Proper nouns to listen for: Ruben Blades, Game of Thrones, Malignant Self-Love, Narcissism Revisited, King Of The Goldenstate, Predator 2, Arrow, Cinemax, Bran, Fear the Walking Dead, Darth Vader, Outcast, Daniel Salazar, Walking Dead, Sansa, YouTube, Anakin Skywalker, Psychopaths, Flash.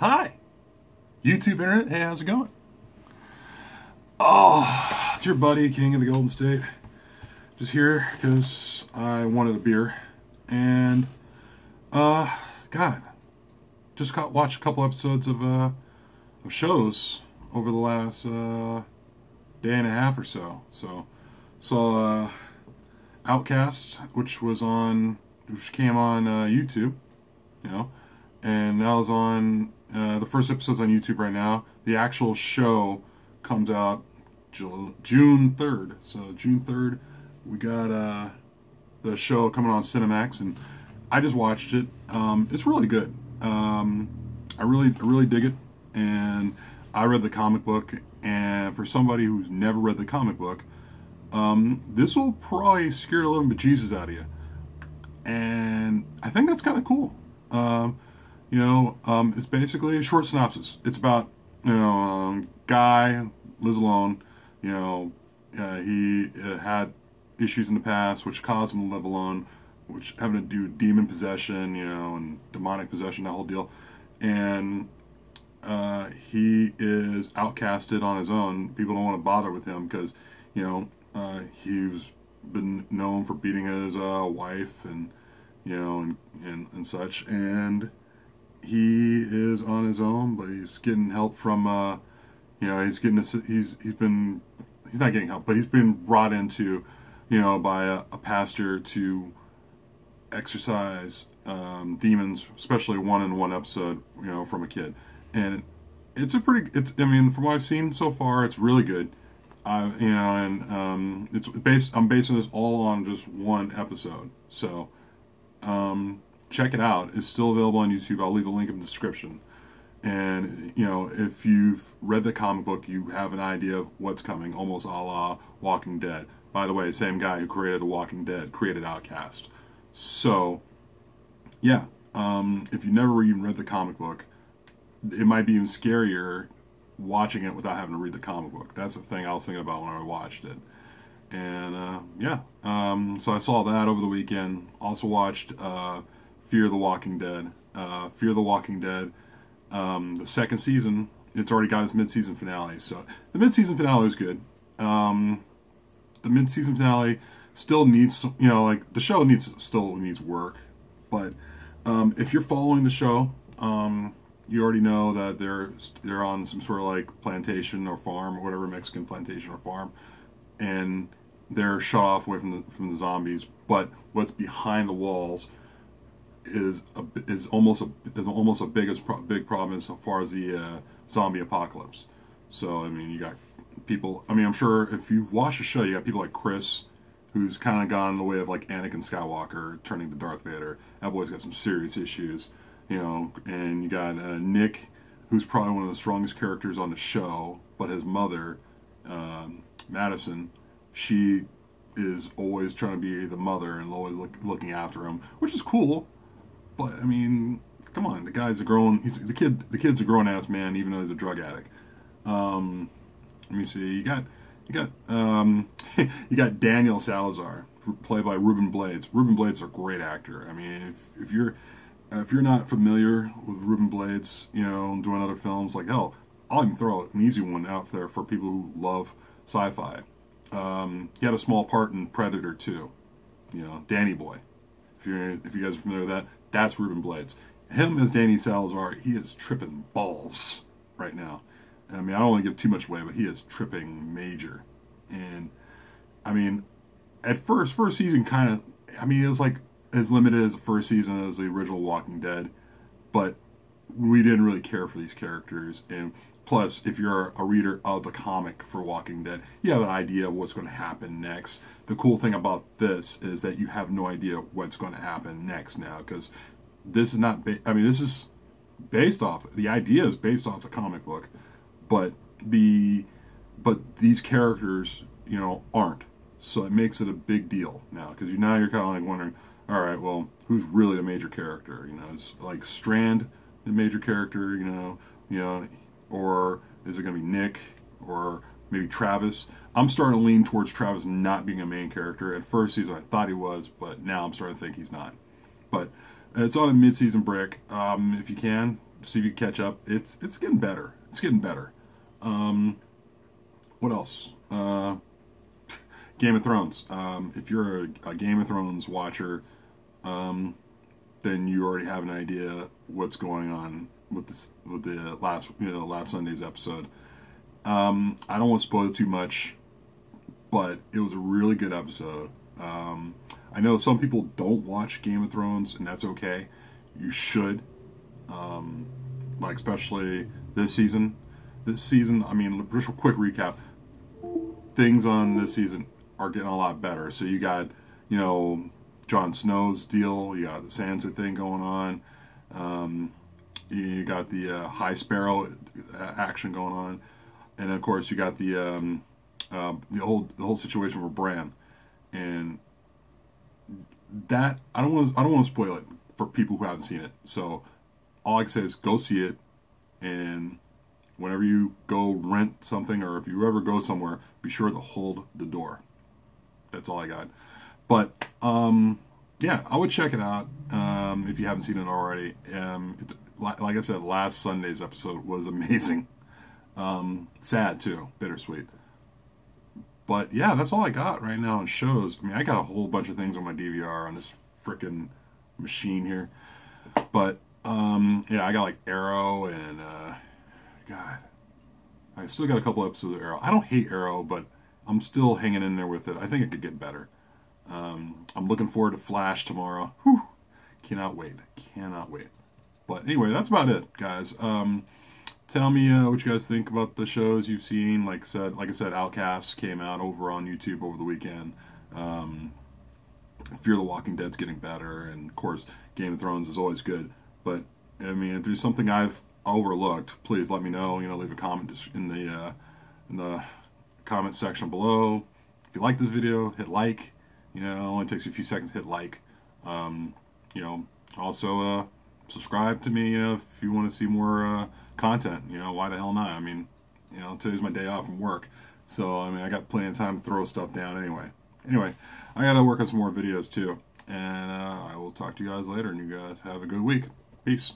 Hi, YouTube internet. Hey, how's it going? Oh, it's your buddy, King of the Golden State. Just here because I wanted a beer. And, God, just watched a couple episodes of shows over the last day and a half or so. So, saw Outcast, which came on YouTube, you know. And now it's on, the first episode's on YouTube right now. The actual show comes out June 3rd. So June 3rd, we got the show coming on Cinemax, and I just watched it. It's really good. I really dig it. And I read the comic book, and for somebody who's never read the comic book, this will probably scare a little bejesus out of you. And I think that's kind of cool. You know, it's basically a short synopsis. It's about, you know, guy lives alone. You know, he had issues in the past which caused him to live alone, which having to do demon possession, you know, and demonic possession, that whole deal. And he is outcasted on his own. People don't want to bother with him because, you know, he's been known for beating his wife and, you know, and such. And he is on his own, but he's getting help from, you know, he's not getting help, but he's been brought into, you know, by a pastor to exorcise demons, especially one in one episode, you know, from a kid. And I mean, from what I've seen so far, it's really good. You know, and I'm basing this all on just one episode. So, check it out. It's still available on YouTube. I'll leave a link in the description. And, you know, if you've read the comic book, you have an idea of what's coming, almost a la Walking Dead. By the way, same guy who created The Walking Dead created Outcast. So, yeah, if you never even read the comic book, it might be even scarier watching it without having to read the comic book. That's the thing I was thinking about when I watched it. And, yeah, so I saw that over the weekend. Also watched Fear the Walking Dead. Fear the Walking Dead, the second season, it's already got its mid-season finale. So the mid-season finale was good. The mid-season finale still needs, you know, like the show still needs work. But if you're following the show, you already know that they're on some sort of like plantation or farm or whatever, Mexican plantation or farm, and they're shut off away from the zombies. But what's behind the walls is almost a big problem as far as the zombie apocalypse. So I mean, you got people. I mean, I'm sure if you've watched the show, you got people like Chris, who's kind of gone the way of like Anakin Skywalker turning to Darth Vader. That boy's got some serious issues. You know, and you got Nick, who's probably one of the strongest characters on the show, but his mother, Madison, she is always trying to be the mother and always looking after him, which is cool. But I mean, come on, the guy's a grown. The kid's a grown-ass man, even though he's a drug addict. Let me see. You got Daniel Salazar, played by Ruben Blades. Ruben Blades is a great actor. I mean, if you're not familiar with Ruben Blades, you know, doing other films, like, hell, I'll even throw an easy one out there for people who love sci-fi. He had a small part in Predator 2, you know, Danny Boy. If you guys are familiar with that, that's Ruben Blades. Him as Danny Salazar, he is tripping balls right now. And, I mean, I don't want to give too much away, but he is tripping major. And, I mean, at first season kind of, I mean, it was like, as limited as the first season as the original Walking Dead, but we didn't really care for these characters. And plus, if you're a reader of the comic for Walking Dead, you have an idea of what's going to happen next. The cool thing about this is that you have no idea what's going to happen next now, because this is not, I mean, this is based off, the idea is based off the comic book, but these characters, you know, aren't. So it makes it a big deal now, because now you're kind of like wondering, all right, well, who's really the major character? You know, is like Strand the major character? You know, or is it going to be Nick or maybe Travis? I'm starting to lean towards Travis not being a main character. At first season, I thought he was, but now I'm starting to think he's not. But it's on a mid-season break. If you can, see if you catch up. It's getting better. It's getting better. What else? Game of Thrones. If you're a Game of Thrones watcher, then you already have an idea what's going on with this, with the last Sunday's episode. I don't want to spoil too much, but it was a really good episode. I know some people don't watch Game of Thrones, and that's okay. You should, like especially this season. This season, I mean, just a quick recap. Things on this season are getting a lot better. So you got, you know, Jon Snow's deal. You got the Sansa thing going on. You got the High Sparrow action going on, and of course you got the whole situation with Bran, and that I don't want to spoil it for people who haven't seen it. So all I can say is go see it, and whenever you go rent something, or if you ever go somewhere, be sure to hold the door. That's all I got. But yeah, I would check it out if you haven't seen it already. It's, like I said, last Sunday's episode was amazing. Sad too, bittersweet. But yeah, that's all I got right now on shows. I mean, I got a whole bunch of things on my DVR on this frickin' machine here. But yeah, I got like Arrow and... God, I still got a couple episodes of Arrow. I don't hate Arrow, but I'm still hanging in there with it. I think it could get better. I'm looking forward to Flash tomorrow. Whew. Cannot wait. Cannot wait. But anyway, that's about it, guys. Tell me what you guys think about the shows you've seen. Like I said, Outcast came out over on YouTube over the weekend. Fear the Walking Dead's getting better, and of course, Game of Thrones is always good. But I mean, if there's something I've overlooked, please let me know. You know, leave a comment in the comment section below. If you like this video, hit like. You know, it only takes you a few seconds to hit like. You know, also subscribe to me if you want to see more content. You know, why the hell not? I mean, you know, today's my day off from work, so I mean, I got plenty of time to throw stuff down anyway. Anyway, I gotta work on some more videos too, and I will talk to you guys later. And you guys have a good week. Peace.